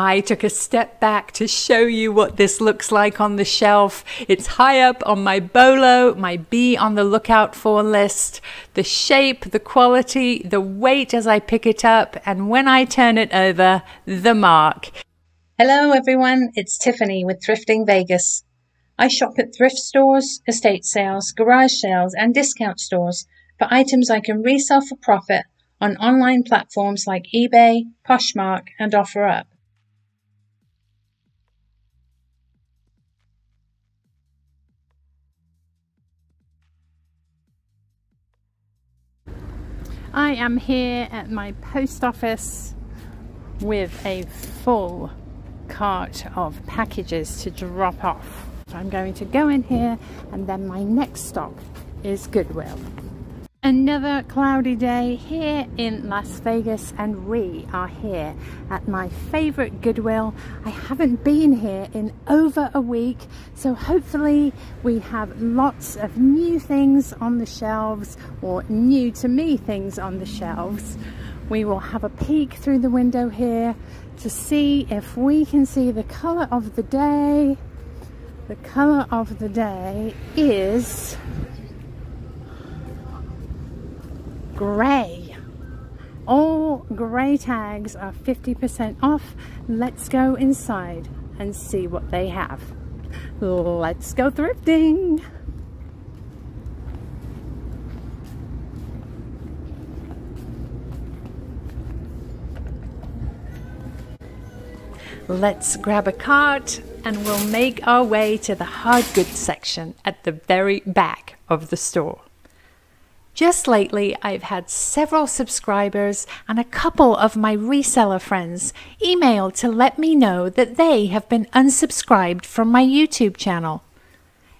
I took a step back to show you what this looks like on the shelf. It's high up on my bolo, my be on the lookout for list. The shape, the quality, the weight as I pick it up, and when I turn it over, the mark. Hello everyone, it's Tiffany with Thrifting Vegas. I shop at thrift stores, estate sales, garage sales, and discount stores for items I can resell for profit on online platforms like eBay, Poshmark, and OfferUp. I am here at my post office with a full cart of packages to drop off. I'm going to go in here and then my next stop is Goodwill. Another cloudy day here in Las Vegas, and we are here at my favorite Goodwill. I haven't been here in over a week, so hopefully we have lots of new things on the shelves, or new to me things on the shelves. We will have a peek through the window here to see if we can see the color of the day. The color of the day is grey. All grey tags are 50% off. Let's go inside and see what they have. Let's go thrifting. Let's grab a cart and we'll make our way to the hard goods section at the very back of the store. Just lately, I've had several subscribers and a couple of my reseller friends email to let me know that they have been unsubscribed from my YouTube channel.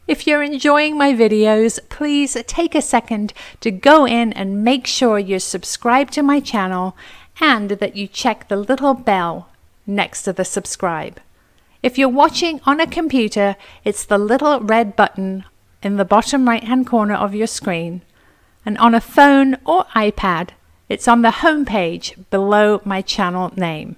If you're enjoying my videos, please take a second to go in and make sure you're subscribed to my channel and that you check the little bell next to the subscribe. If you're watching on a computer, it's the little red button in the bottom right-hand corner of your screen. And on a phone or iPad, it's on the home page below my channel name.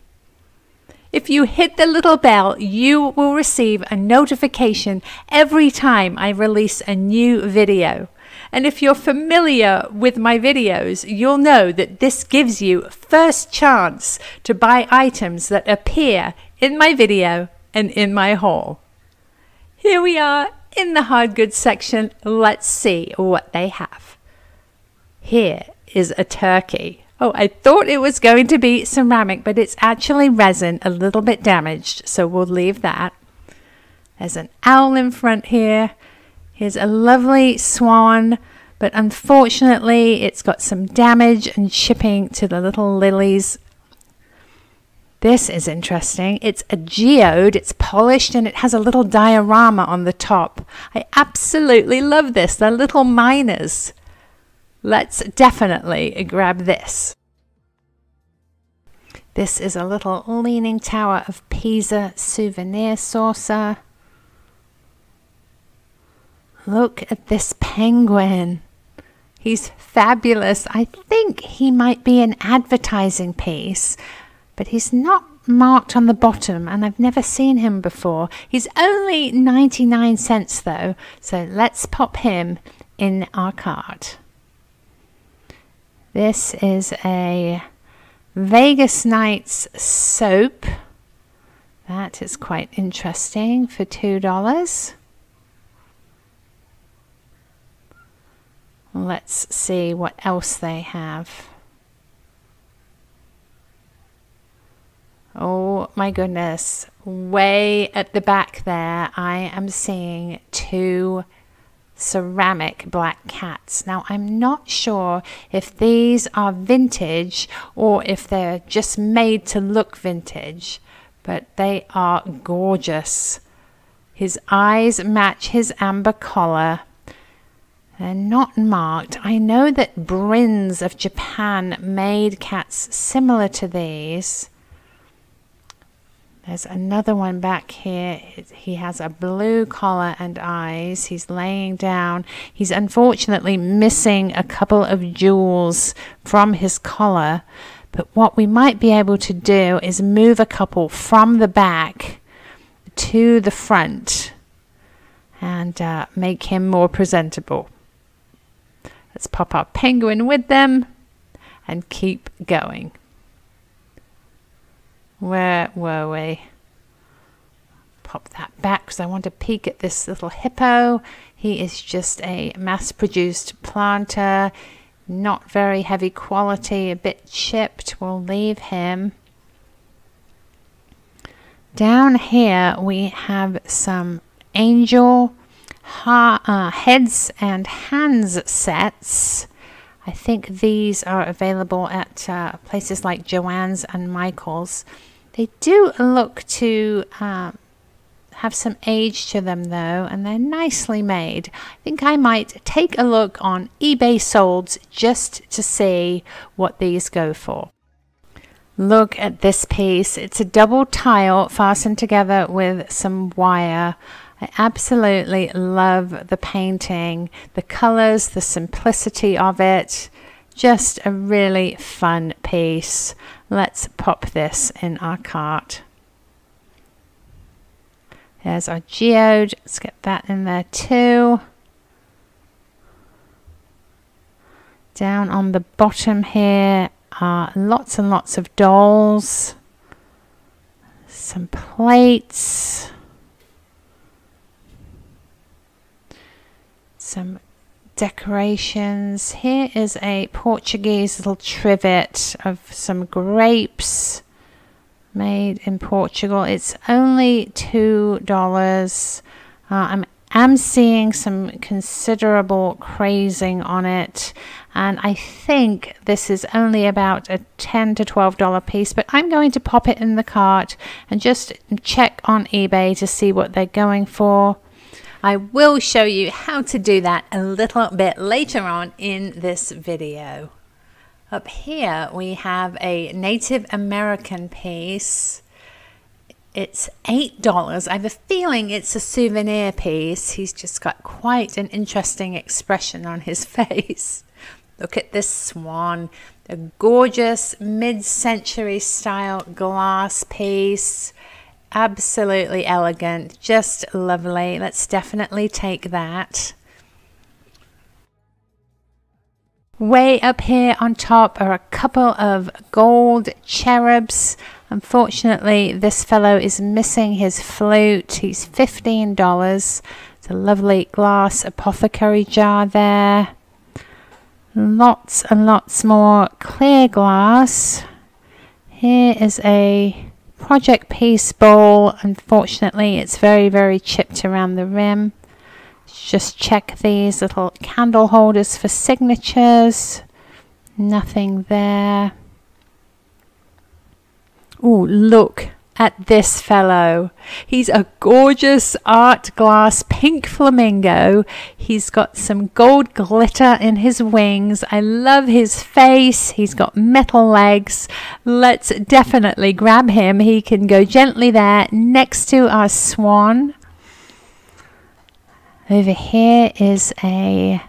If you hit the little bell, you will receive a notification every time I release a new video. And if you're familiar with my videos, you'll know that this gives you first chance to buy items that appear in my video and in my haul. Here we are in the hard goods section. Let's see what they have. Here is a turkey. Oh, I thought it was going to be ceramic, but it's actually resin, a little bit damaged, so we'll leave that. There's an owl in front here. Here's a lovely swan, but unfortunately it's got some damage and chipping to the little lilies. This is interesting. It's a geode, it's polished, and it has a little diorama on the top. I absolutely love this. They're little miners. Let's definitely grab this. This is a little leaning tower of Pisa souvenir saucer. Look at this penguin. He's fabulous. I think he might be an advertising piece, but he's not marked on the bottom and I've never seen him before. He's only 99 cents though, so let's pop him in our cart. This is a Vegas Nights soap. That is quite interesting for $2. Let's see what else they have. Oh my goodness. Way at the back there, I am seeing two ceramic black cats. Now I'm not sure if these are vintage or if they're just made to look vintage, but they are gorgeous. His eyes match his amber collar. They're not marked. I know that Brins of Japan made cats similar to these. There's another one back here. He has a blue collar and eyes. He's laying down. He's unfortunately missing a couple of jewels from his collar, But what we might be able to do is move a couple from the back to the front and make him more presentable. Let's pop our penguin with them and keep going. Where were we? Pop that back because I want to peek at this little hippo. He is just a mass-produced planter, not very heavy quality, a bit chipped. We'll leave him. Down here we have some angel heads and hands sets. I think these are available at places like Joanne's and Michael's. They do look to have some age to them though, and they're nicely made. I think I might take a look on eBay solds just to see what these go for. Look at this piece. It's a double tile fastened together with some wire. I absolutely love the painting, the colors, the simplicity of it. Just a really fun piece. Let's pop this in our cart. There's our geode. Let's get that in there too. Down on the bottom here are lots and lots of dolls, some plates, some decorations. Here is a Portuguese little trivet of some grapes made in Portugal. It's only $2. I'm seeing some considerable crazing on it, and I think this is only about a $10 to $12 piece, but I'm going to pop it in the cart and just check on eBay to see what they're going for. I will show you how to do that a little bit later on in this video. Up here we have a Native American piece. It's $8. I have a feeling it's a souvenir piece. He's just got quite an interesting expression on his face. Look at this swan, a gorgeous mid-century style glass piece. Absolutely elegant, just lovely. Let's definitely take that. Way up here on top are a couple of gold cherubs. Unfortunately, this fellow is missing his flute. He's $15. It's a lovely glass apothecary jar there. Lots and lots more clear glass. Here is a Project Peace Bowl. Unfortunately, it's very, very chipped around the rim. Just check these little candle holders for signatures. Nothing there. Oh, look at this fellow. He's a gorgeous art glass pink flamingo. He's got some gold glitter in his wings. I love his face. He's got metal legs. Let's definitely grab him. He can go gently there next to our swan. Over here is a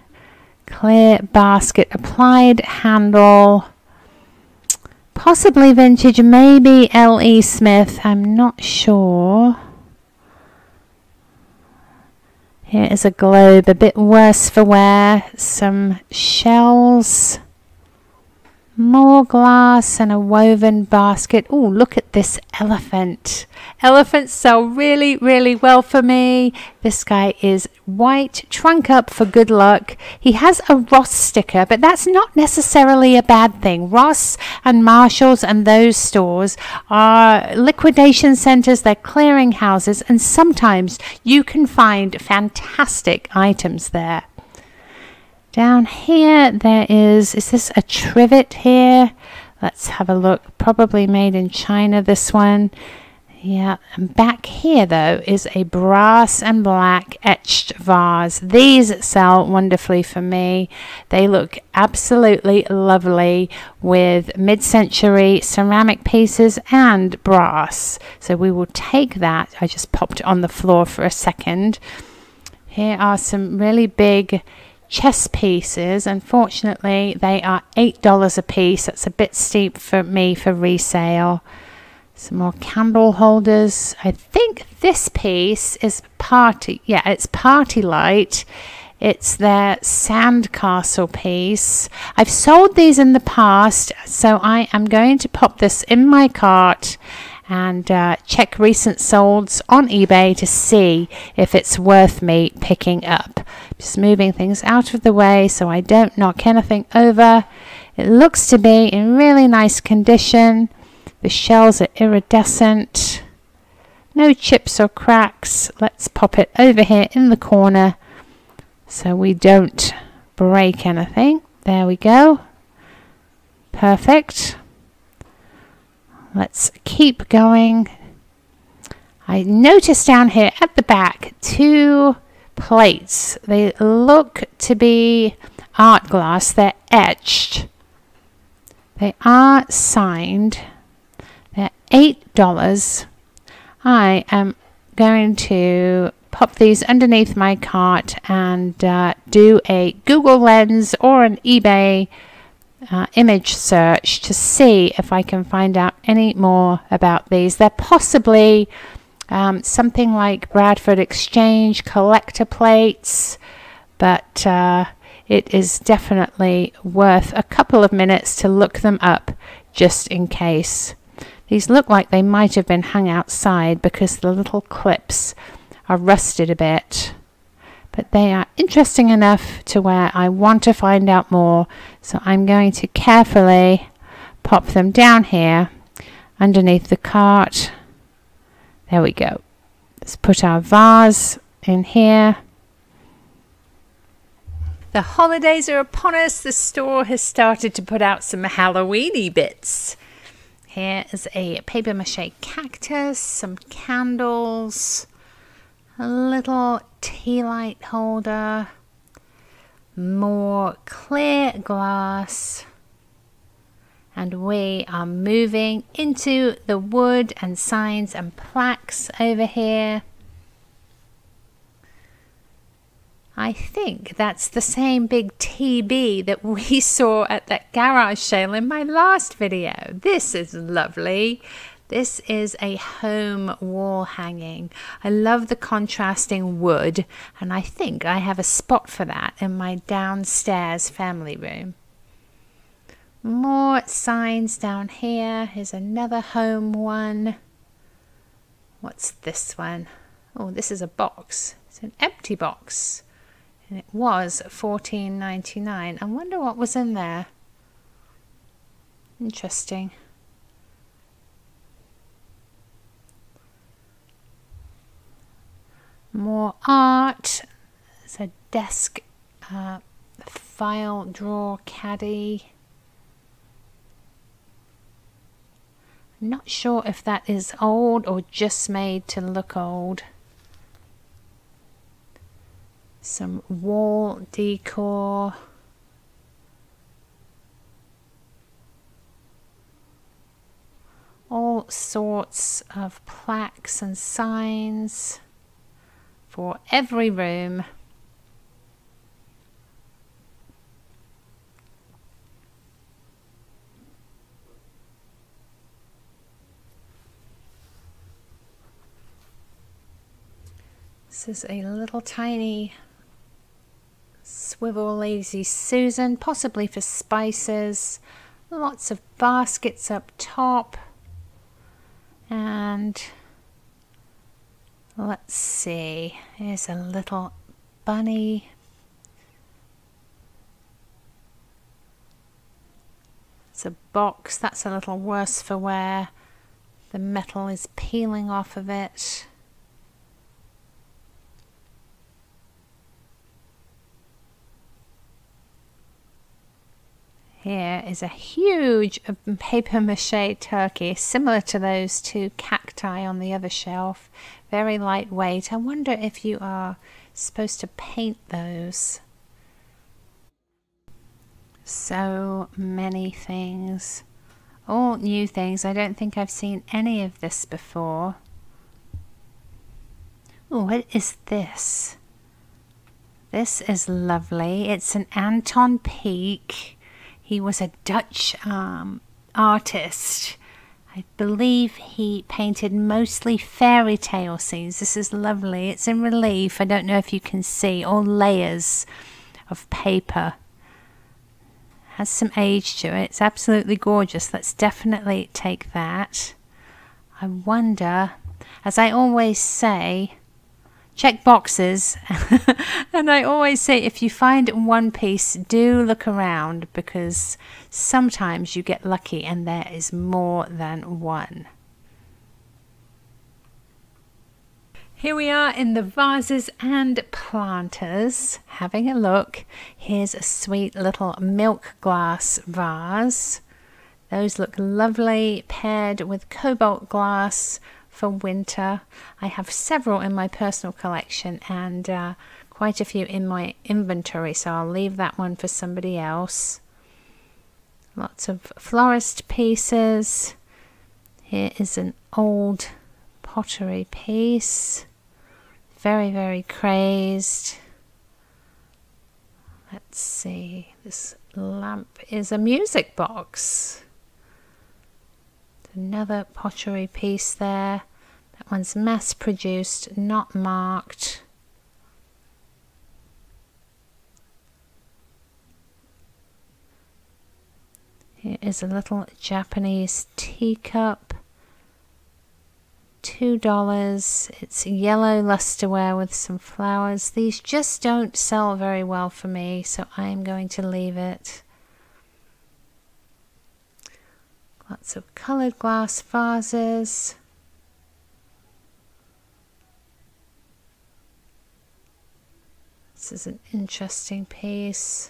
clear basket applied handle. Possibly vintage, maybe L.E. Smith, I'm not sure. Here is a globe, a bit worse for wear, some shells, more glass and a woven basket. Oh, look at this elephant. Elephants sell really, really well for me. This guy is white, trunk up for good luck. He has a Ross sticker, but that's not necessarily a bad thing. Ross and Marshall's and those stores are liquidation centers, they're clearing houses, and sometimes you can find fantastic items there. Down here there is this a trivet here? Let's have a look. Probably made in China, this one. Yeah, and back here though is a brass and black etched vase. These sell wonderfully for me. They look absolutely lovely with mid-century ceramic pieces and brass. So we will take that. I just popped it on the floor for a second. Here are some really big chess pieces. Unfortunately, they are $8 a piece. That's a bit steep for me for resale. Some more candle holders. I think this piece is Party. Yeah, it's Party Lite. It's their sandcastle piece. I've sold these in the past, so I am going to pop this in my cart and check recent solds on eBay to see if it's worth me picking up. Just moving things out of the way so I don't knock anything over. It looks to be in really nice condition. The shells are iridescent. No chips or cracks. Let's pop it over here in the corner so we don't break anything. There we go. Perfect. Let's keep going. I noticed down here at the back 2 plates. They look to be art glass. They're etched. They are signed. They're $8. I am going to pop these underneath my cart and do a Google Lens or an eBay image search to see if I can find out any more about these. They're possibly something like Bradford Exchange collector plates, but it is definitely worth a couple of minutes to look them up just in case. These look like they might have been hung outside because the little clips are rusted a bit, but they are interesting enough to where I want to find out more, so I'm going to carefully pop them down here underneath the cart. There we go. Let's put our vase in here. The holidays are upon us. The store has started to put out some Halloweeny bits. Here is a paper mache cactus, some candles, a little tea light holder, more clear glass, and we are moving into the wood and signs and plaques over here. I think that's the same big TB that we saw at that garage sale in my last video. This is lovely. This is a home wall hanging. I love the contrasting wood, and I think I have a spot for that in my downstairs family room. More signs down here. Here's another home one. What's this one? Oh, this is a box. It's an empty box. And it was $14.99. I wonder what was in there. Interesting. More art. It's a desk file drawer caddy. I'm not sure if that is old or just made to look old. Some wall decor. All sorts of plaques and signs for every room. This is a little tiny swivel lazy Susan, possibly for spices. Lots of baskets up top, and let's see, here's a little bunny. It's a box, that's a little worse for wear. The metal is peeling off of it. Here is a huge paper mache turkey, similar to those 2 cacti on the other shelf. Very lightweight. I wonder if you are supposed to paint those. So many things. All new things. I don't think I've seen any of this before. Oh, what is this? This is lovely. It's an Anton Pieck. He was a Dutch artist. I believe he painted mostly fairy tale scenes. This is lovely. It's in relief. I don't know if you can see. All layers of paper. Has some age to it. It's absolutely gorgeous. Let's definitely take that. I wonder, as I always say, check boxes. And I always say, if you find one piece, do look around, because sometimes you get lucky and there is more than one. Here we are in the vases and planters, having a look. Here's a sweet little milk glass vase. Those look lovely paired with cobalt glass for winter. I have several in my personal collection and quite a few in my inventory, so I'll leave that one for somebody else. Lots of florist pieces. Here is an old pottery piece. Very, very crazed. Let's see. This lamp is a music box. Another pottery piece there. That one's mass produced, not marked. Here is a little Japanese teacup. $2. It's yellow lusterware with some flowers. These just don't sell very well for me, so I'm going to leave it. Lots of coloured glass vases. This is an interesting piece.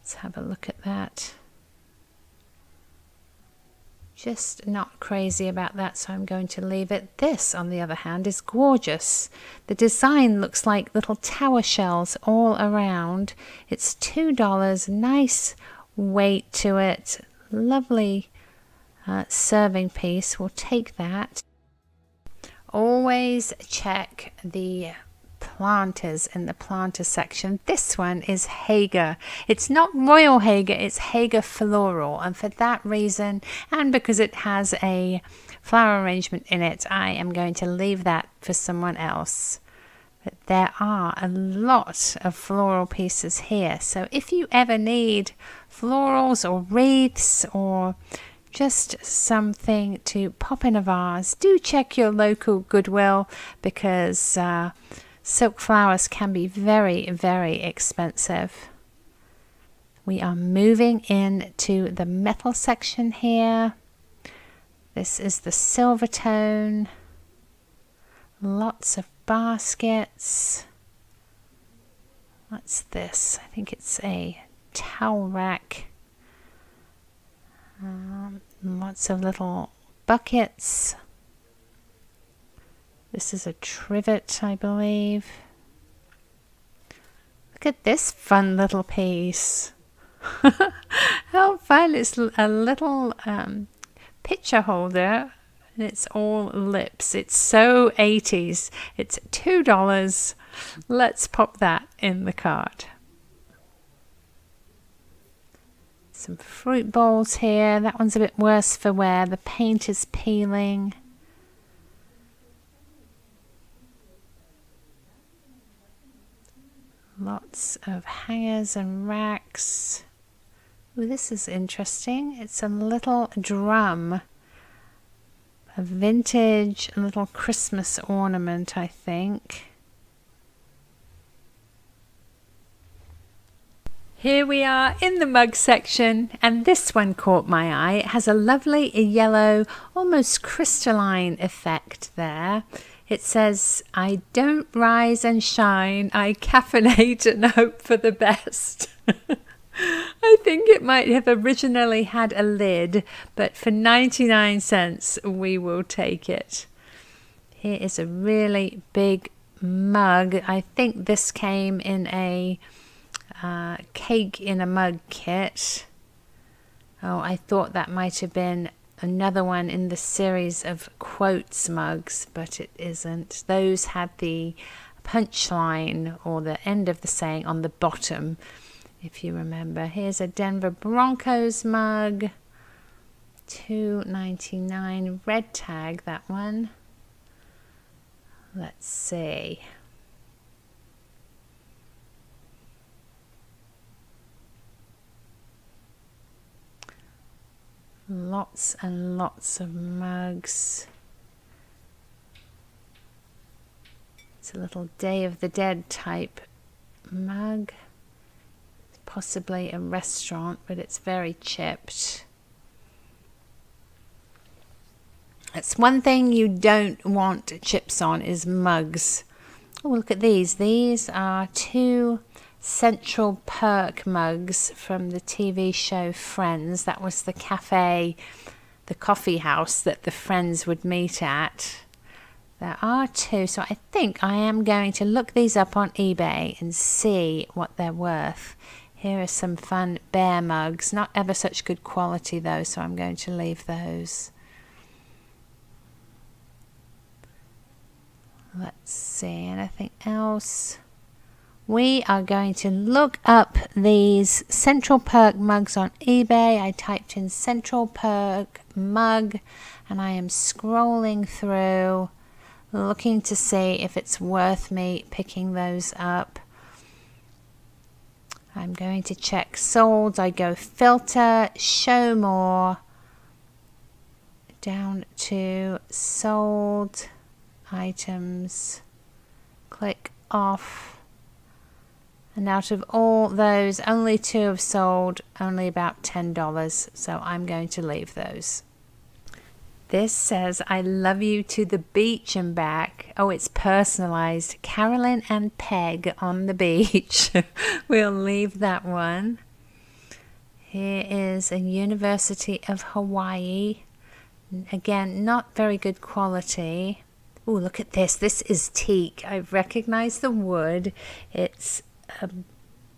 Let's have a look at that. Just not crazy about that, so I'm going to leave it. This, on the other hand, is gorgeous. The design looks like little tower shells all around. It's $2, nice weight to it, lovely serving piece. We'll take that. Always check the planters in the planter section. This one is Hager. It's not Royal Hager, it's Hager Floral, and for that reason, and because it has a flower arrangement in it, I am going to leave that for someone else. But there are a lot of floral pieces here, so if you ever need florals or wreaths or just something to pop in a vase, do check your local Goodwill, because silk flowers can be very, very expensive. We are moving into the metal section here. This is the silver tone. Lots of baskets. What's this? I think it's a towel rack. Lots of little buckets. This is a trivet, I believe. Look at this fun little piece. How fun. It's a little picture holder, and it's all lips. It's so 80s. It's $2. Let's pop that in the cart. Some fruit bowls here. That one's a bit worse for wear. The paint is peeling. Lots of hangers and racks. Ooh, this is interesting. It's a little drum. A vintage little Christmas ornament, I think. Here we are in the mug section, and this one caught my eye. It has a lovely yellow, almost crystalline effect there. It says, "I don't rise and shine, I caffeinate and hope for the best." I think it might have originally had a lid, but for 99 cents we will take it. Here is a really big mug. I think this came in a cake in a mug kit. Oh, I thought that might have been another one in the series of quotes mugs, but it isn't. Those had the punchline or the end of the saying on the bottom, if you remember. Here's a Denver Broncos mug, $2.99, red tag, that one. Let's see. Lots and lots of mugs. It's a little Day of the Dead type mug. It's possibly a restaurant, but it's very chipped. That's one thing you don't want chips on, is mugs. Oh, look at these. These are two Central Perk mugs from the TV show Friends. That was the cafe, the coffee house that the friends would meet at. There are two, so I think I am going to look these up on eBay and see what they're worth. Here are some fun Bear mugs. Not ever such good quality though, so I'm going to leave those. Let's see, anything else? We are going to look up these Central Perk mugs on eBay. I typed in Central Perk mug and I am scrolling through looking to see if it's worth me picking those up. I'm going to check sold. I go filter, show more, down to sold items, click off. And out of all those, only two have sold, only about $10, so I'm going to leave those. This says, I love you to the beach and back. Oh, it's personalized. Carolyn and Peg on the beach. We'll leave that one. Here is a University of Hawaii. Again, not very good quality. Oh, look at this. This is teak. I recognize the wood. It's a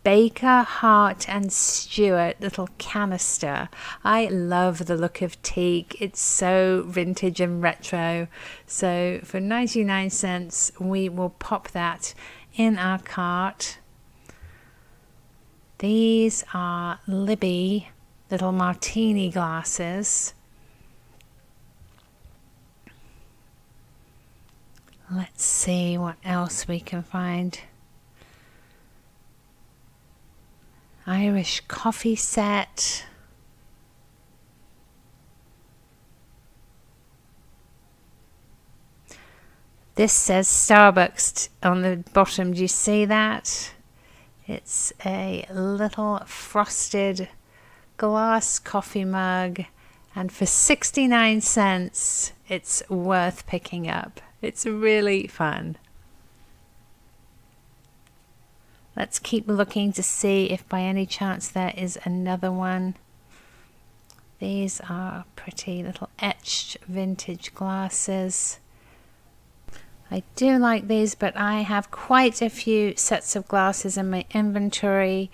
Baker Hart and Stewart little canister. I love the look of teak. It's so vintage and retro. So for 99 cents, we will pop that in our cart. These are Libby little martini glasses. Let's see what else we can find. Irish coffee set. This says Starbucks on the bottom. Do you see that? It's a little frosted glass coffee mug, and for 69 cents it's worth picking up. It's really fun. Let's keep looking to see if by any chance there is another one. These are pretty little etched vintage glasses. I do like these, but I have quite a few sets of glasses in my inventory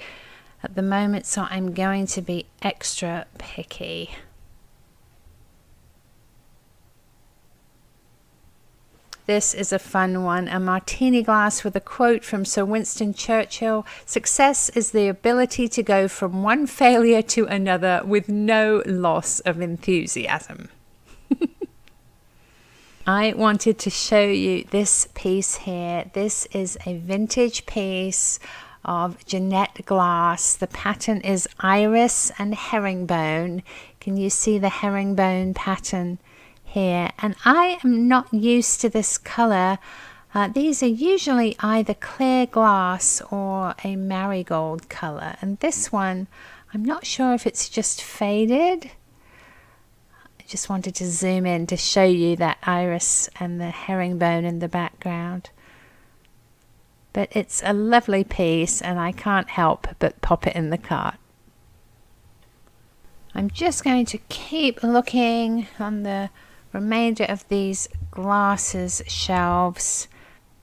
at the moment, so I'm going to be extra picky. This is a fun one, a martini glass with a quote from Sir Winston Churchill. Success is the ability to go from one failure to another with no loss of enthusiasm. I wanted to show you this piece here. This is a vintage piece of Jeanette glass. The pattern is iris and herringbone. Can you see the herringbone pattern here? And I am not used to this color. These are usually either clear glass or a marigold color, and this one I'm not sure if it's just faded. I just wanted to zoom in to show you that iris and the herringbone in the background, but it's a lovely piece and I can't help but pop it in the cart. I'm just going to keep looking on the remainder of these glasses shelves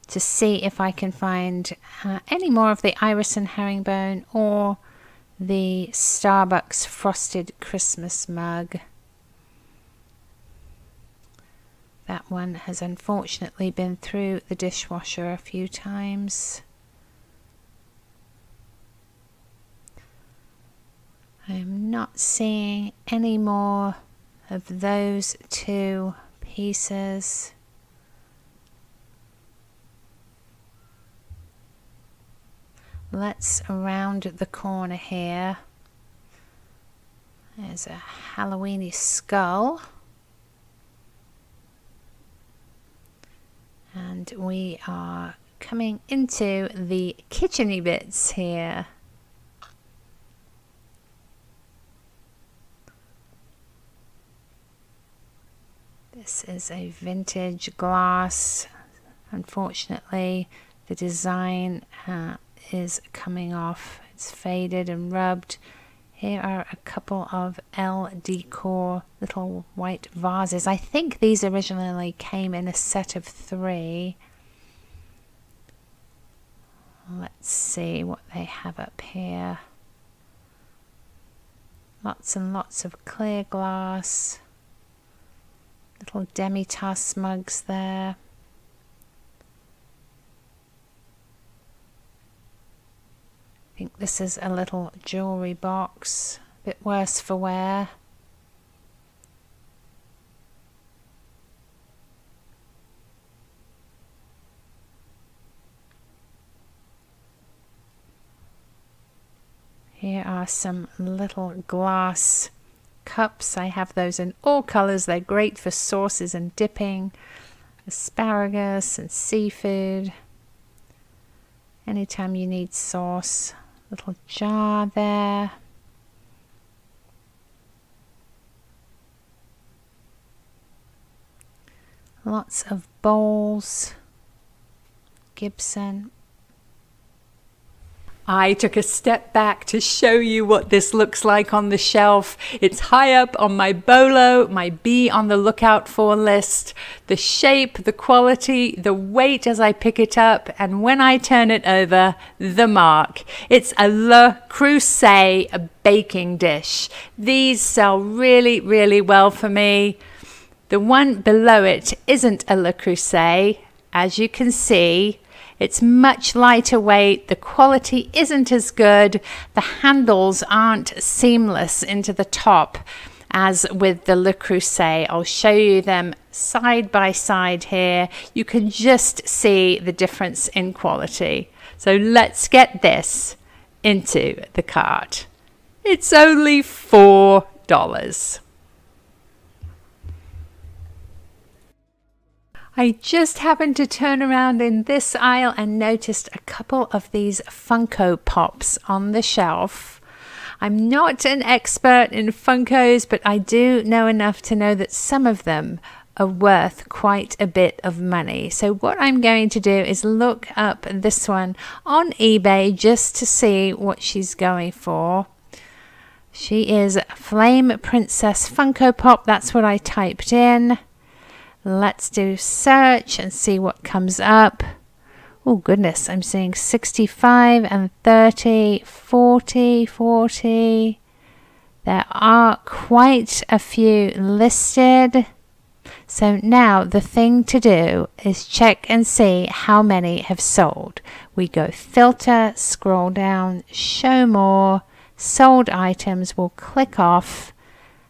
to see if I can find any more of the iris and herringbone or the Starbucks frosted Christmas mug. That one has unfortunately been through the dishwasher a few times. I'm not seeing any more of those two pieces. Let's round the corner here. There's a Halloweeny skull. And we are coming into the kitcheny bits here. This is a vintage glass. Unfortunately, the design is coming off. It's faded and rubbed. Here are a couple of L Decor little white vases. I think these originally came in a set of 3. Let's see what they have up here. Lots and lots of clear glass. Little demi-tasse mugs there. I think this is a little jewellery box, a bit worse for wear. Here are some little glass cups. I have those in all colours. They're great for sauces and dipping, asparagus and seafood. Anytime you need sauce. Little jar there. Lots of bowls. Gibson. I took a step back to show you what this looks like on the shelf. It's high up on my BOLO, my Be on the Lookout For list. The shape, the quality, the weight as I pick it up, and when I turn it over, the mark. It's a Le Creuset, a baking dish. These sell really, really well for me. The one below it isn't a Le Creuset, as you can see. It's much lighter weight, the quality isn't as good, the handles aren't seamless into the top as with the Le Creuset. I'll show you them side by side here. You can just see the difference in quality. So let's get this into the cart. It's only $4. I just happened to turn around in this aisle and noticed a couple of these Funko Pops on the shelf. I'm not an expert in Funkos, but I do know enough to know that some of them are worth quite a bit of money. So what I'm going to do is look up this one on eBay just to see what she's going for. She is Flame Princess Funko Pop. That's what I typed in. Let's do search and see what comes up. Oh goodness, I'm seeing 65 and 30, 40, 40. There are quite a few listed. So now the thing to do is check and see how many have sold. We go filter, scroll down, show more, sold items, we'll click off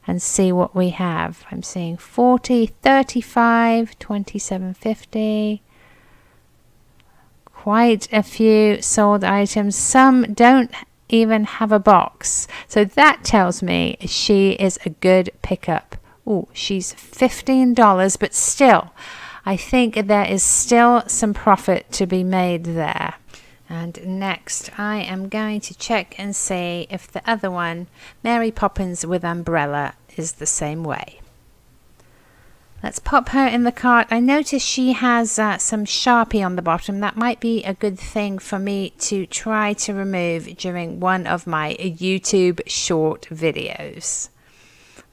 and see what we have. I'm seeing 40, 35, 27.50. Quite a few sold items. Some don't even have a box. So that tells me she is a good pickup. Oh, she's $15, but still, I think there is still some profit to be made there. And next, I am going to check and see if the other one, Mary Poppins with Umbrella, is the same way. Let's pop her in the cart. I notice she has some Sharpie on the bottom. That might be a good thing for me to try to remove during one of my YouTube short videos.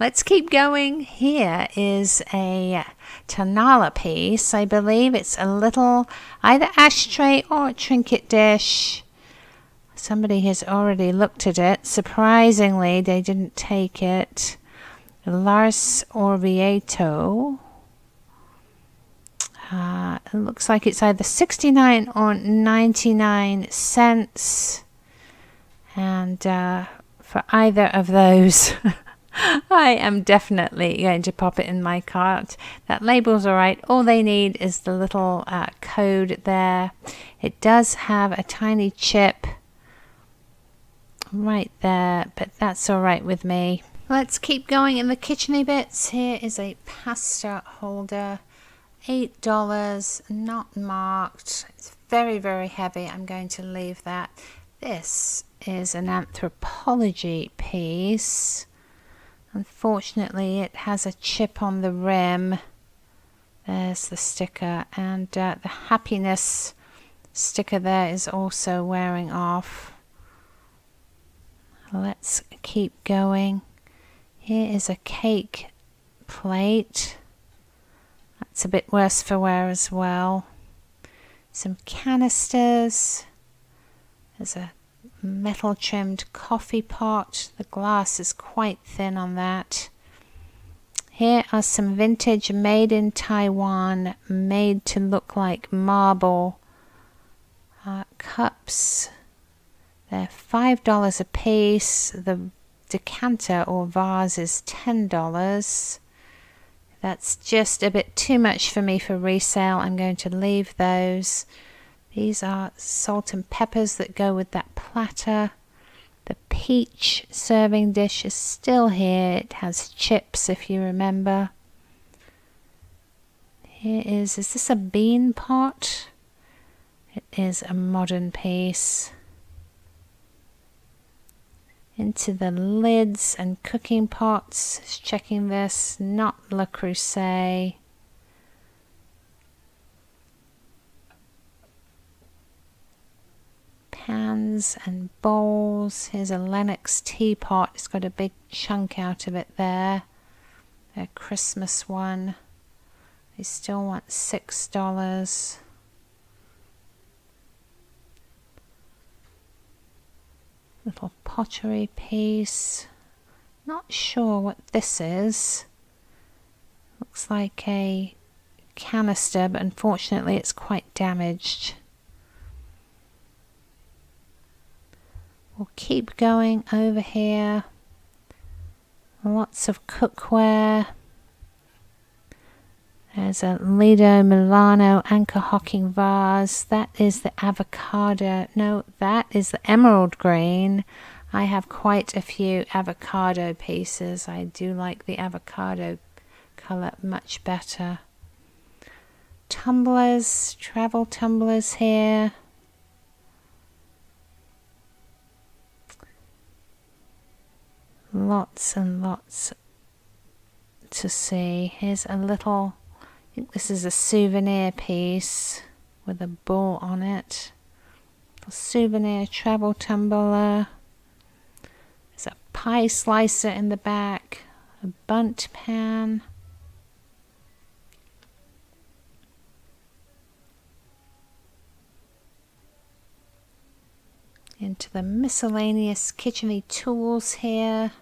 Let's keep going. Here is a Tanala piece. I believe it's a little either ashtray or trinket dish. Somebody has already looked at it. Surprisingly, they didn't take it. Lars Orvieto. It looks like it's either 69 or 99 cents. And for either of those, I am definitely going to pop it in my cart. That label's all right. All they need is the little code there. It does have a tiny chip right there, but that's all right with me. Let's keep going in the kitcheny bits. Here is a pasta holder, $8, not marked. It's very, very heavy. I'm going to leave that. This is an anthropology piece. Unfortunately, it has a chip on the rim. There's the sticker, and the happiness sticker there is also wearing off. Let's keep going. Here is a cake plate. That's a bit worse for wear as well. Some canisters. There's a metal trimmed coffee pot. The glass is quite thin on that. Here are some vintage made in Taiwan, made to look like marble cups. They're $5 a piece. The decanter or vase is $10. That's just a bit too much for me for resale. I'm going to leave those. These are salt and peppers that go with that platter. The peach serving dish is still here. It has chips, if you remember. Here is this a bean pot? It is a modern piece. Into the lids and cooking pots. Just checking this, not Le Creuset. Pans and bowls. Here's a Lennox teapot. It's got a big chunk out of it there. A Christmas one. They still want $6. Little pottery piece. Not sure what this is. Looks like a canister, but unfortunately it's quite damaged. We'll keep going over here. Lots of cookware. There's a Lido Milano anchor hocking vase. That is the avocado. No, that is the emerald green. I have quite a few avocado pieces. I do like the avocado color much better. Tumblers, travel tumblers here. Lots and lots to see. Here's a little... This is a souvenir piece with a bull on it. A souvenir travel tumbler. There's a pie slicer in the back. A bunt pan. Into the miscellaneous kitcheny tools here.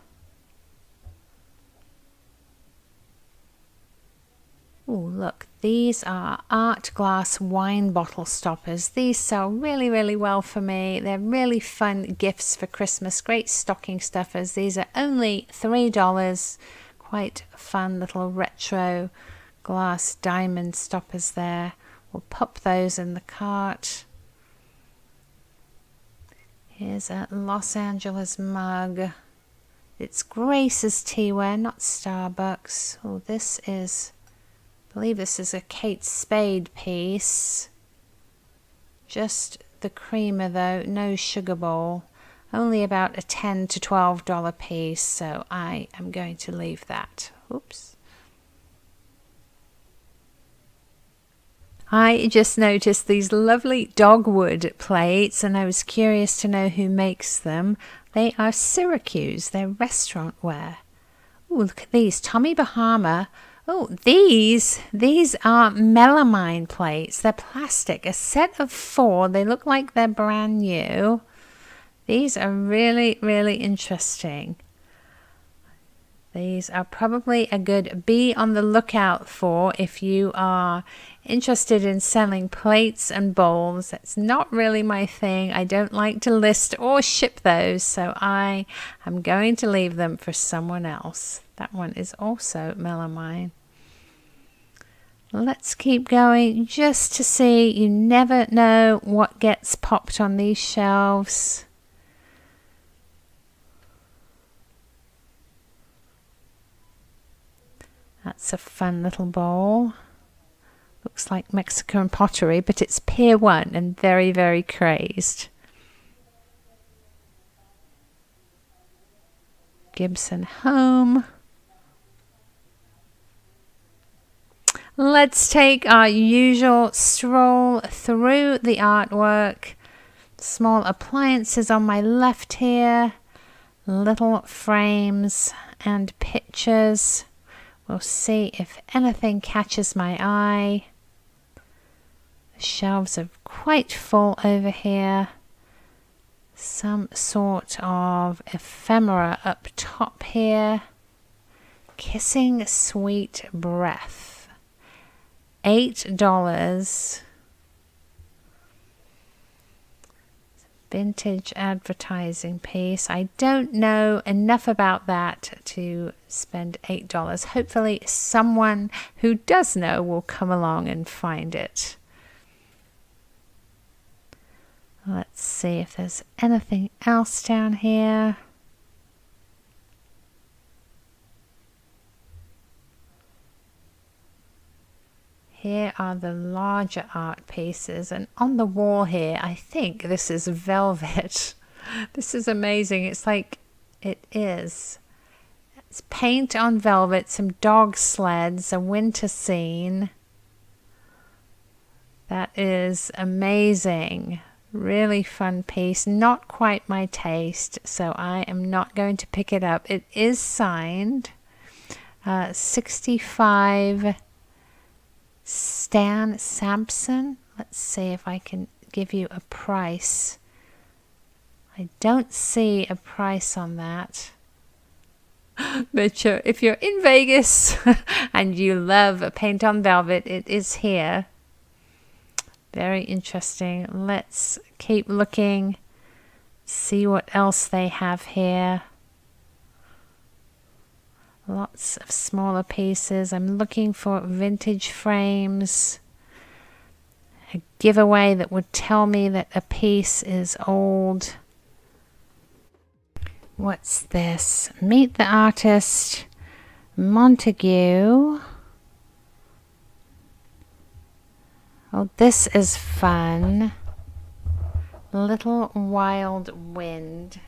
Oh, look, these are art glass wine bottle stoppers. These sell really, really well for me. They're really fun gifts for Christmas. Great stocking stuffers. These are only $3. Quite fun little retro glass diamond stoppers there. We'll pop those in the cart. Here's a Los Angeles mug. It's Grace's Teaware, not Starbucks. Oh, this is... I believe this is a Kate Spade piece. Just the creamer though, no sugar bowl. Only about a $10 to $12 piece, so I am going to leave that. Oops. I just noticed these lovely dogwood plates and I was curious to know who makes them. They are Syracuse, they're restaurant ware. Ooh, look at these, Tommy Bahama. Oh, these are melamine plates. They're plastic, a set of 4. They look like they're brand new. These are really, really interesting. These are probably a good be on the lookout for if you are interested in selling plates and bowls. That's not really my thing. I don't like to list or ship those, so I am going to leave them for someone else. That one is also melamine. Let's keep going just to see. You never know what gets popped on these shelves. That's a fun little bowl. Looks like Mexican pottery, but it's Pier 1 and very, very crazed. Gibson Home. Let's take our usual stroll through the artwork. Small appliances on my left here. Little frames and pictures. We'll see if anything catches my eye. The shelves are quite full over here. Some sort of ephemera up top here. Kissing Sweet Breath. $8. Vintage advertising piece. I don't know enough about that to spend $8. Hopefully someone who does know will come along and find it. Let's see if there's anything else down here. Here are the larger art pieces, and on the wall here, I think this is velvet. This is amazing. It's like, it is. It's paint on velvet, some dog sleds, a winter scene. That is amazing. Really fun piece. Not quite my taste, so I am not going to pick it up. It is signed. 65 Stan Sampson. Let's see if I can give you a price. I don't see a price on that. But if you're in Vegas and you love a paint on velvet, it is here. Very interesting. Let's keep looking, see what else they have here. Lots of smaller pieces. I'm looking for vintage frames. A giveaway that would tell me that a piece is old. What's this? Meet the artist, Montague. Oh, this is fun. Little Wild Wind.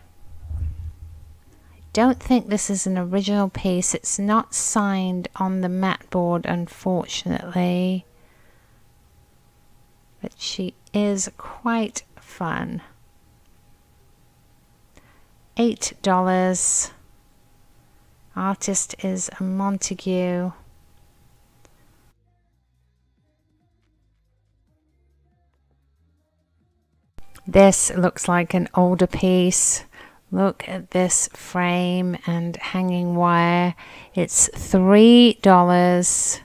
Don't think this is an original piece. It's not signed on the mat board, unfortunately, but she is quite fun. $8. Artist is Montague. This looks like an older piece. Look at this frame and hanging wire. It's $3.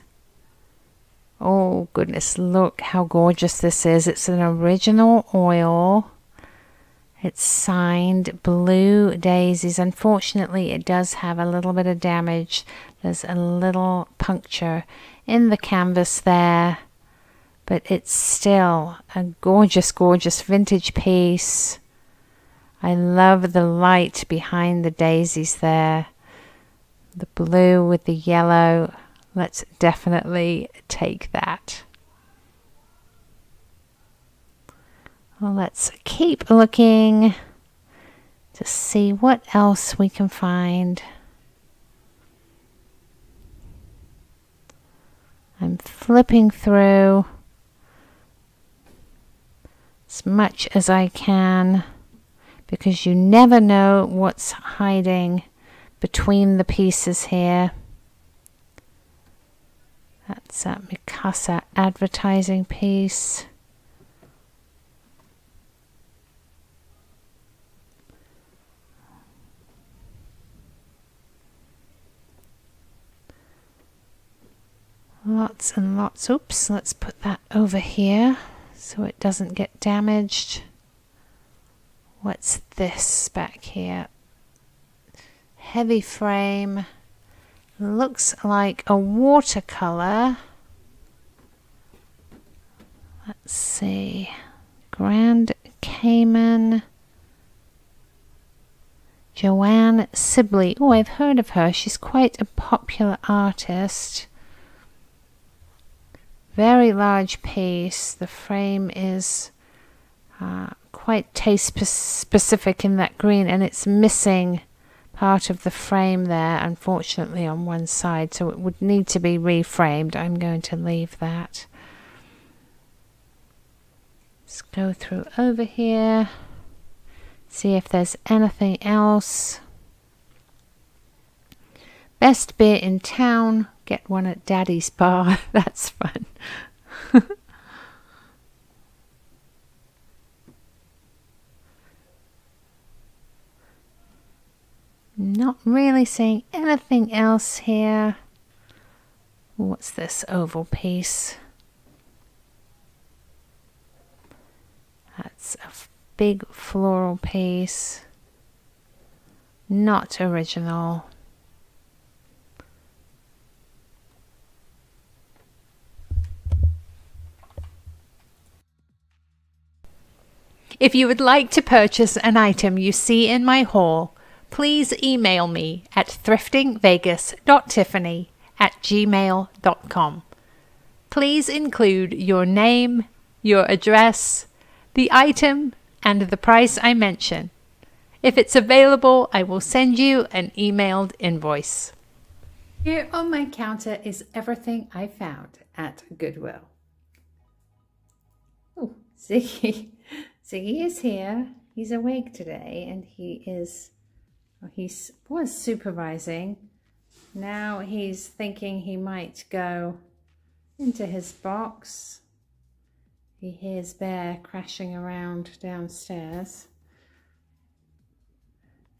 Oh goodness, look how gorgeous this is. It's an original oil. It's signed Blue Daisies. Unfortunately, it does have a little bit of damage. There's a little puncture in the canvas there, but it's still a gorgeous, gorgeous vintage piece. I love the light behind the daisies there. The blue with the yellow. Let's definitely take that. Well, let's keep looking to see what else we can find. I'm flipping through as much as I can, because you never know what's hiding between the pieces here. That's a Mikasa advertising piece. lots and lots. Oops, let's put that over here so it doesn't get damaged. What's this back here? Heavy frame. Looks like a watercolor. Let's see. Grand Cayman. Joanne Sibley. Oh, I've heard of her. She's quite a popular artist. Very large piece. The frame is quite taste specific in that green, and it's missing part of the frame there, unfortunately, on one side, so it would need to be reframed. I'm going to leave that. Let's go through over here, see if there's anything else. Best beer in town. Get one at Daddy's bar. That's fun. Not really seeing anything else here. What's this oval piece? That's a big floral piece. Not original. If you would like to purchase an item you see in my haul, please email me at thriftingvegas.tiffany@gmail.com. Please include your name, your address, the item, and the price I mention. If it's available, I will send you an emailed invoice. Here on my counter is everything I found at Goodwill. Oh, Ziggy. Ziggy is here. He's awake today, and he is... He was supervising. Now he's thinking he might go into his box. He hears Bear crashing around downstairs.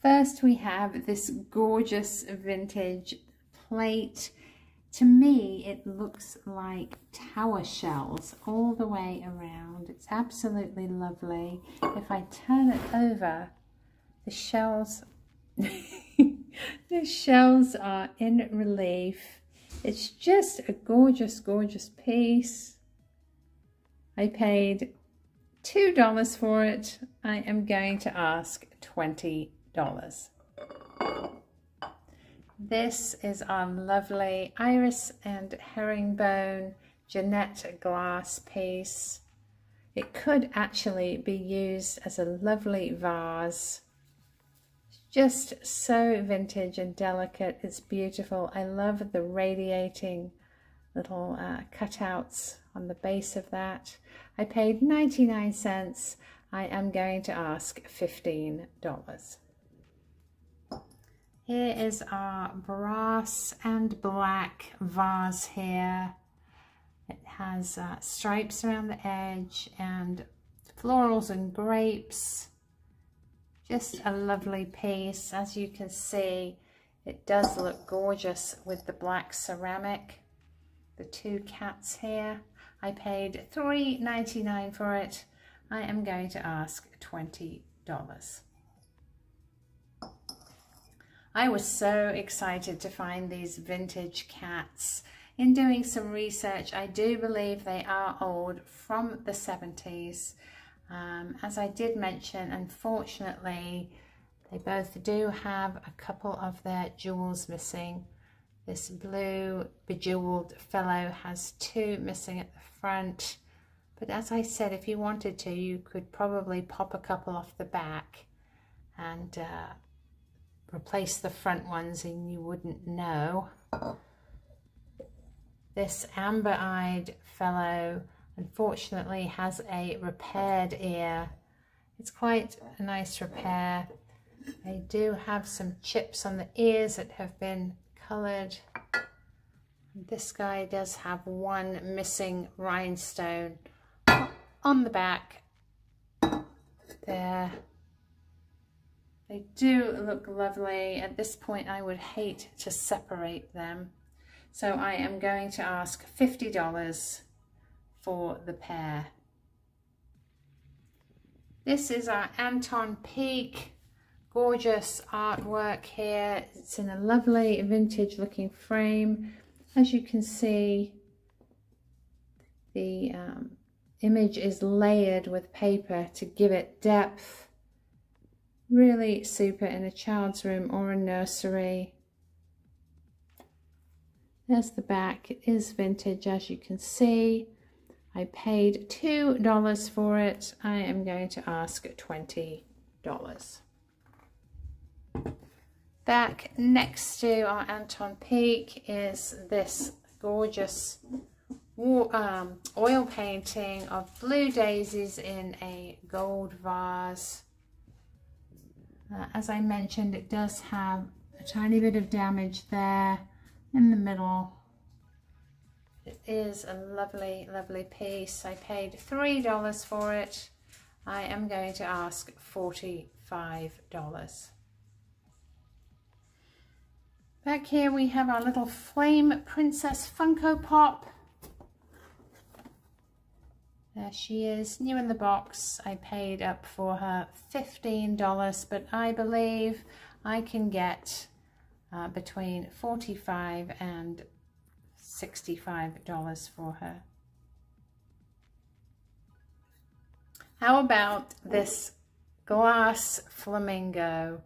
First we have this gorgeous vintage plate. To me it looks like tower shells all the way around. It's absolutely lovely. If I turn it over, the shells the shells are in relief. It's just a gorgeous, gorgeous piece. I paid $2 for it. I am going to ask $20. This is our lovely iris and herringbone Jeanette glass piece. It could actually be used as a lovely vase. Just so vintage and delicate. It's beautiful. I love the radiating little cutouts on the base of that. I paid 99 cents. I am going to ask $15. Here is our brass and black vase here. It has stripes around the edge and florals and grapes. Just a lovely piece. As you can see, it does look gorgeous with the black ceramic. The two cats here. I paid $3.99 for it. I am going to ask $20. I was so excited to find these vintage cats. In doing some research, I do believe they are old, from the 70s. As I did mention, unfortunately, they both do have a couple of their jewels missing. This blue bejeweled fellow has two missing at the front. But as I said, if you wanted to, you could probably pop a couple off the back and replace the front ones, and you wouldn't know. This amber-eyed fellow unfortunately has a repaired ear. It's quite a nice repair. They do have some chips on the ears that have been colored. This guy does have one missing rhinestone on the back there. They do look lovely. At this point I would hate to separate them. So I am going to ask $50 for the pair. This is our Anton Pieck. Gorgeous artwork here. It's in a lovely vintage looking frame. As you can see, the image is layered with paper to give it depth. Really super in a child's room or a nursery. There's the back. It is vintage, as you can see. I paid $2 for it. I am going to ask $20. Back next to our Anton Pieck is this gorgeous oil painting of blue daisies in a gold vase. As I mentioned, it does have a tiny bit of damage there in the middle. It is a lovely, lovely piece. I paid $3 for it. I am going to ask $45. Back here we have our little Flame Princess Funko Pop. There she is, new in the box. I paid up for her $15, but I believe I can get between $45 and $65 for her. How about this glass flamingo?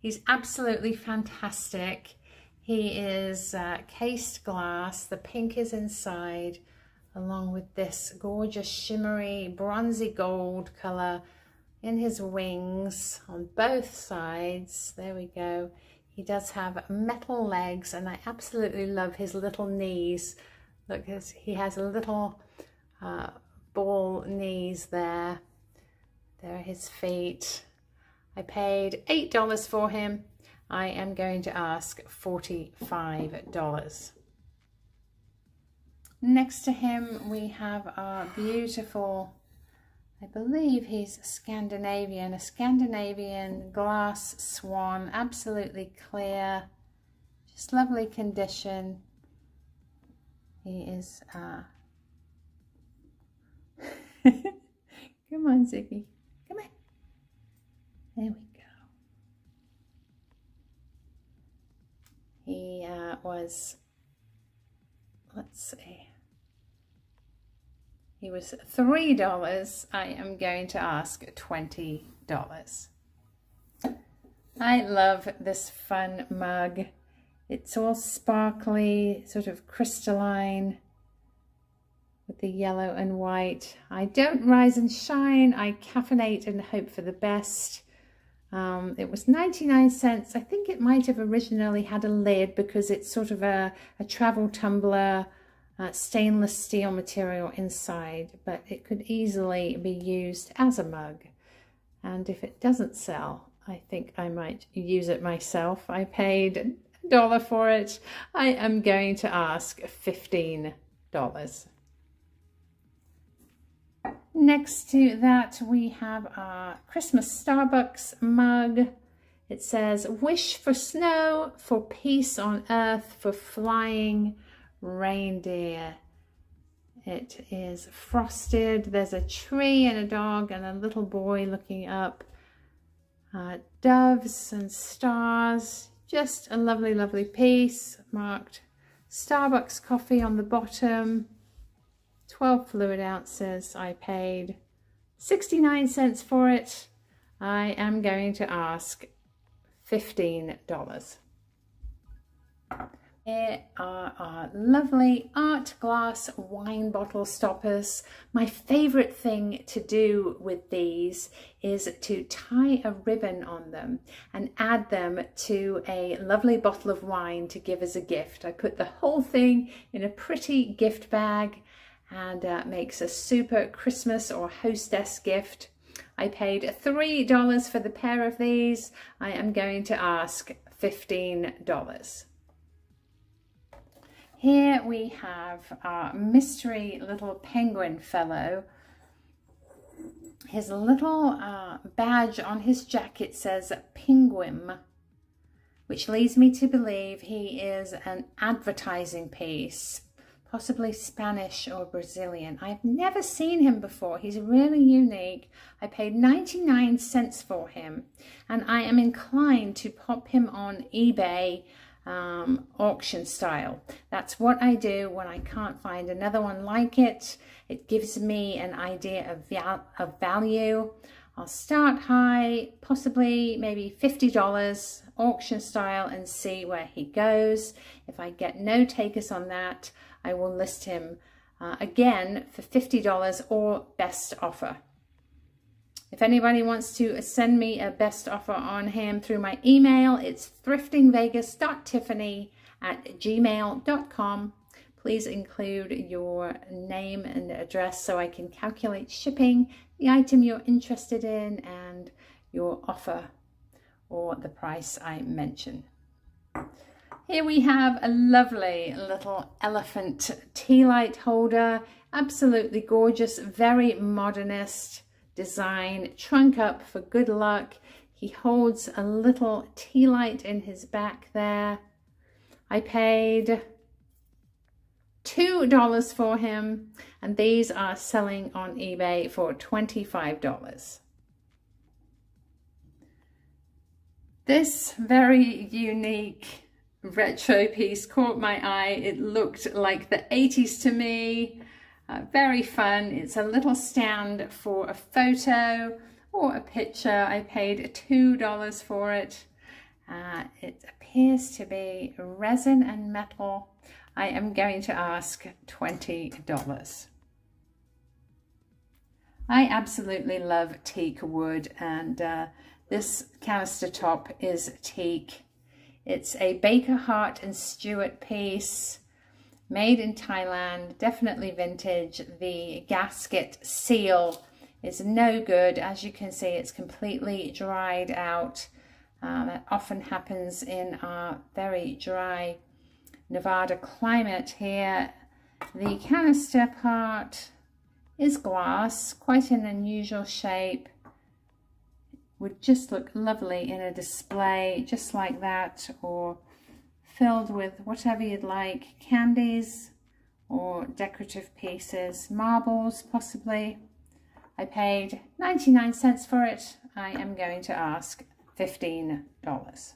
He's absolutely fantastic. He is cased glass, the pink is inside, along with this gorgeous shimmery bronzy gold color in his wings on both sides. There we go. He does have metal legs, and I absolutely love his little knees. Look, he has little ball knees there. There are his feet. I paid $8 for him. I am going to ask $45. Next to him we have our beautiful, I believe he's Scandinavian, a Scandinavian glass swan, absolutely clear, just lovely condition. He is, come on Ziggy, come on, there we go. He was, let's see, he was $3. I am going to ask $20. I love this fun mug. It's all sparkly, sort of crystalline with the yellow and white. I don't rise and shine, I caffeinate and hope for the best. It was 99 cents. I think it might have originally had a lid because it's sort of a travel tumbler, stainless steel material inside, but it could easily be used as a mug. And if it doesn't sell, I think I might use it myself. I paid $1 for it. I am going to ask $15. Next to that we have our Christmas Starbucks mug. It says, wish for snow, for peace on earth, for flying reindeer. It is frosted. There's a tree and a dog and a little boy looking up. Doves and stars. Just a lovely, lovely piece. Marked Starbucks coffee on the bottom. 12 fluid ounces. I paid 69 cents for it. I am going to ask $15. Here are our lovely art glass wine bottle stoppers. My favorite thing to do with these is to tie a ribbon on them and add them to a lovely bottle of wine to give as a gift. I put the whole thing in a pretty gift bag and makes a super Christmas or hostess gift. I paid $3 for the pair of these. I am going to ask $15. Here we have our mystery little penguin fellow. His little badge on his jacket says Penguin. which leads me to believe he is an advertising piece, possibly Spanish or Brazilian. I've never seen him before. He's really unique. I paid 99 cents for him, and I am inclined to pop him on eBay auction style. That's what I do when I can't find another one like it. It gives me an idea of value. I'll start high, possibly maybe $50 auction style, and see where he goes. If I get no takers on that, I will list him again for $50 or best offer. If anybody wants to send me a best offer on him through my email, it's thriftingvegas.tiffany@gmail.com. Please include your name and address so I can calculate shipping, the item you're interested in, and your offer or the price I mention. Here we have a lovely little elephant tea light holder. Absolutely gorgeous, very modernist design. Trunk up for good luck. He holds a little tea light in his back there. I paid $2 for him, and these are selling on eBay for $25. This very unique retro piece caught my eye. It looked like the 80s to me. Very fun. It's a little stand for a photo or a picture. I paid $2 for it. It appears to be resin and metal. I am going to ask $20. I absolutely love teak wood, and this canister top is teak. It's a Baker Hart and Stewart piece, made in Thailand, definitely vintage. The gasket seal is no good. As you can see, it's completely dried out. That often happens in our very dry Nevada climate here. The canister part is glass, quite an unusual shape. Would just look lovely in a display just like that, or filled with whatever you'd like, candies or decorative pieces, marbles possibly. I paid 99 cents for it. I am going to ask $15.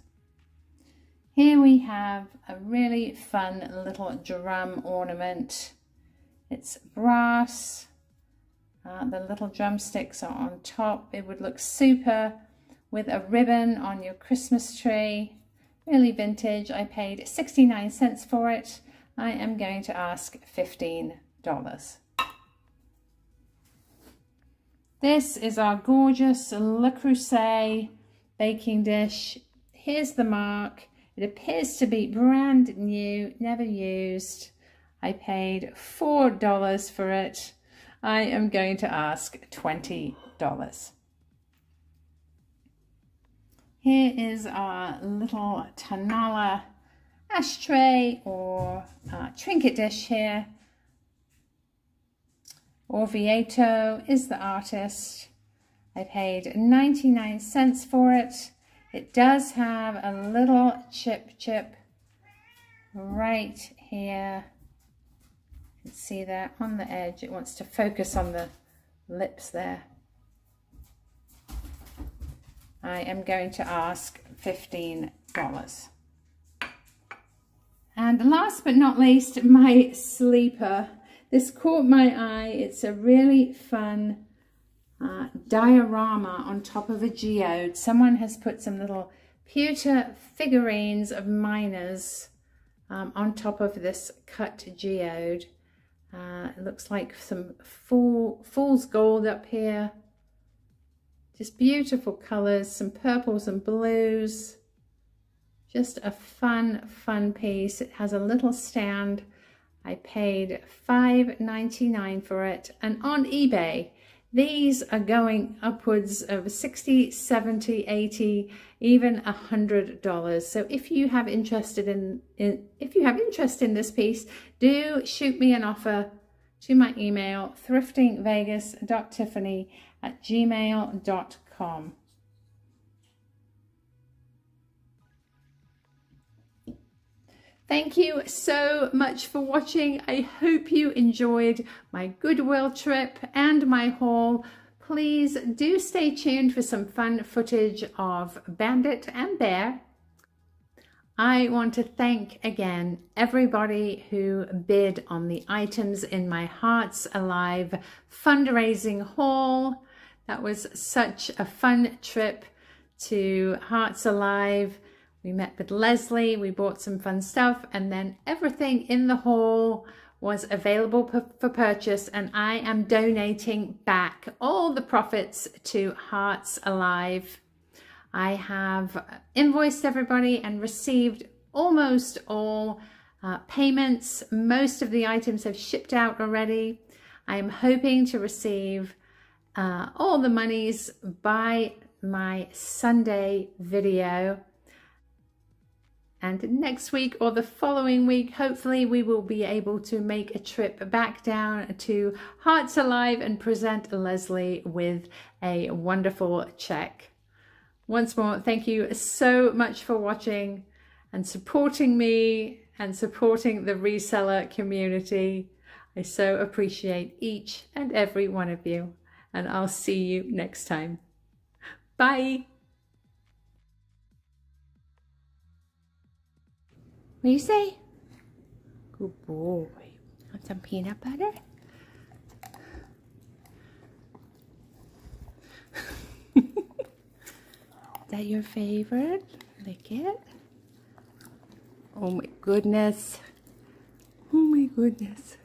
Here we have a really fun little drum ornament. It's brass. The little drumsticks are on top. It would look super with a ribbon on your Christmas tree. Really vintage. I paid 69 cents for it. I am going to ask $15. This is our gorgeous Le Creuset baking dish. Here's the mark. It appears to be brand new, never used. I paid $4 for it. I am going to ask $20. Here is our little Tanala ashtray or trinket dish here. Orvieto is the artist. I paid 99 cents for it. It does have a little chip right here. See there on the edge, it wants to focus on the lips there. I am going to ask $15. And last but not least, my sleeper. This caught my eye. It's a really fun diorama on top of a geode. Someone has put some little pewter figurines of miners on top of this cut geode. It looks like some fool's gold up here. Just beautiful colors, some purples and blues. Just a fun piece. It has a little stand. I paid $5.99 for it. And on eBay, these are going upwards of $60, $70, $80, even $100. So if you have interest in this piece, do shoot me an offer to my email, thriftingvegas.tiffany@gmail.com. Thank you so much for watching. I hope you enjoyed my Goodwill trip and my haul. Please do stay tuned for some fun footage of Bandit and Bear. I want to thank again everybody who bid on the items in my Hearts Alive fundraising haul. That was such a fun trip to Hearts Alive. We met with Leslie, we bought some fun stuff, and then everything in the haul was available for purchase, and I am donating back all the profits to Hearts Alive. I have invoiced everybody and received almost all payments. Most of the items have shipped out already. I am hoping to receive all the monies by my Sunday video. And next week or the following week, hopefully we will be able to make a trip back down to Hearts Alive and present Leslie with a wonderful check. Once more, thank you so much for watching and supporting me and supporting the reseller community. I so appreciate each and every one of you, and I'll see you next time. Bye. What do you say? Good boy. Want some peanut butter? Is that your favorite? Lick it. Oh my goodness. Oh my goodness.